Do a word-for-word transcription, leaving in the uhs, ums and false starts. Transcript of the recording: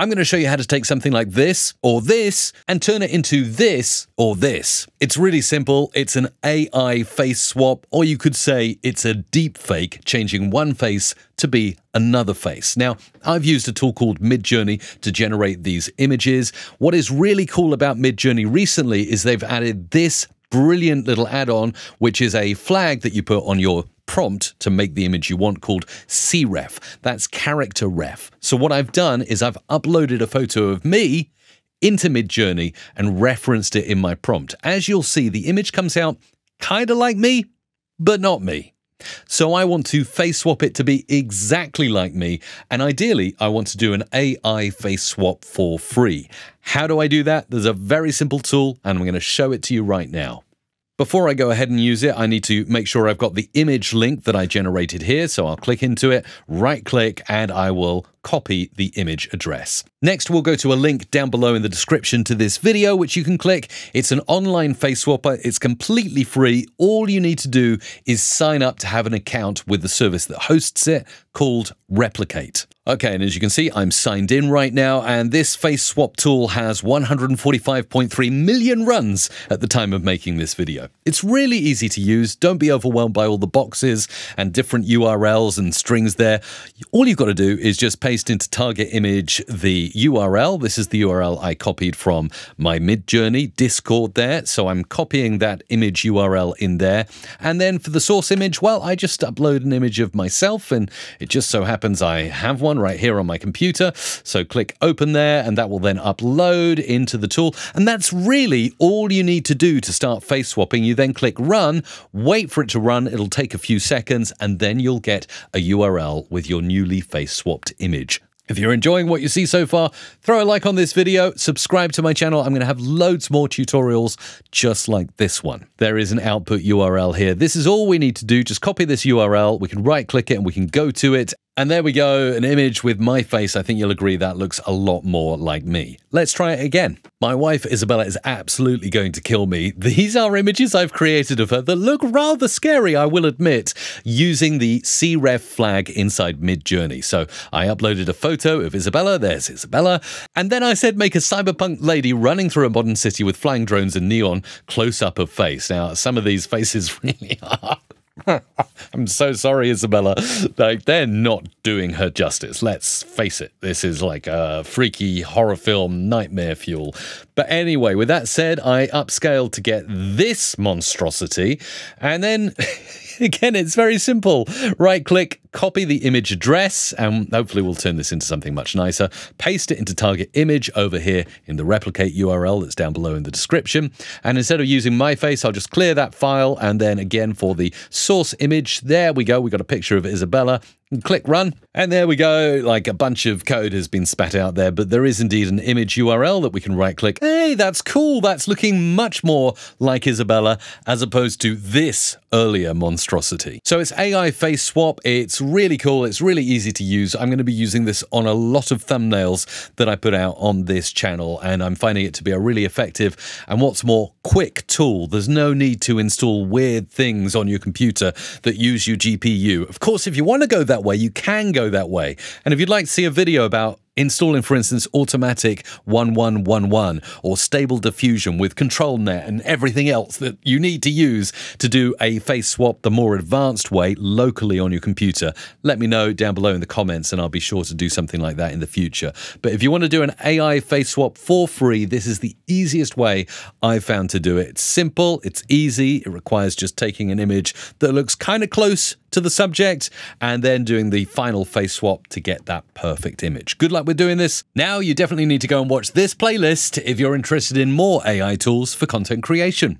I'm going to show you how to take something like this or this and turn it into this or this. It's really simple. It's an A I face swap, or you could say it's a deep fake, changing one face to be another face. Now, I've used a tool called Midjourney to generate these images. What is really cool about Midjourney recently is they've added this brilliant little add-on, which is a flag that you put on your prompt to make the image you want, called C ref. That's character ref. So what I've done is I've uploaded a photo of me into Midjourney and referenced it in my prompt. As you'll see, the image comes out kind of like me, but not me. So I want to face swap it to be exactly like me, and ideally I want to do an A I face swap for free. How do I do that? There's a very simple tool, and I'm going to show it to you right now. Before I go ahead and use it, I need to make sure I've got the image link that I generated here. So I'll click into it, right click, and I will copy the image address. Next, we'll go to a link down below in the description to this video, which you can click. It's an online face swapper. It's completely free. All you need to do is sign up to have an account with the service that hosts it, called Replicate. Okay, and as you can see, I'm signed in right now, and this face swap tool has one hundred forty-five point three million runs at the time of making this video. It's really easy to use. Don't be overwhelmed by all the boxes and different U R Ls and strings there. All you've got to do is just paste into target image the U R L. This is the U R L I copied from my Midjourney Discord there. So I'm copying that image U R L in there. And then for the source image, well, I just upload an image of myself, and it just so happens I have one right here on my computer. So click open there, and that will then upload into the tool. And that's really all you need to do to start face swapping. You then click run, wait for it to run. It'll take a few seconds, and then you'll get a U R L with your newly face swapped image. If you're enjoying what you see so far, throw a like on this video, subscribe to my channel. I'm going to have loads more tutorials just like this one. There is an output U R L here. This is all we need to do. Just copy this U R L. We can right click it and we can go to it. And there we go, an image with my face. I think you'll agree that looks a lot more like me. Let's try it again. My wife, Isabella, is absolutely going to kill me. These are images I've created of her that look rather scary, I will admit, using the C ref flag inside Midjourney. So I uploaded a photo of Isabella. There's Isabella. And then I said, make a cyberpunk lady running through a modern city with flying drones and neon close-up of face. Now, some of these faces really are... I'm so sorry, Isabella. Like, they're not doing her justice. Let's face it. This is like a freaky horror film nightmare fuel. But anyway, with that said, I upscaled to get this monstrosity. And then, again, it's very simple. Right click, copy the image address, and hopefully we'll turn this into something much nicer. Paste it into target image over here in the Replicate U R L that's down below in the description. And instead of using my face, I'll just clear that file. And then again, for the source image, there we go. We got a picture of Isabella. Click run, and there we go. Like, a bunch of code has been spat out there, but there is indeed an image U R L that we can right click. Hey, that's cool. That's looking much more like Isabella as opposed to this earlier monstrosity. So it's A I face swap. It's really cool. It's really easy to use. I'm going to be using this on a lot of thumbnails that I put out on this channel, and I'm finding it to be a really effective and, what's more, quick tool. There's no need to install weird things on your computer that use your G P U. Of course, if you want to go that way, you can go that way. And if you'd like to see a video about installing, for instance, Automatic eleven eleven or Stable Diffusion with ControlNet and everything else that you need to use to do a face swap the more advanced way locally on your computer, let me know down below in the comments, and I'll be sure to do something like that in the future. But if you want to do an A I face swap for free, this is the easiest way I've found to do it. It's simple, it's easy, it requires just taking an image that looks kind of close to the subject and then doing the final face swap to get that perfect image. Good luck with doing this. Now, you definitely need to go and watch this playlist if you're interested in more A I tools for content creation.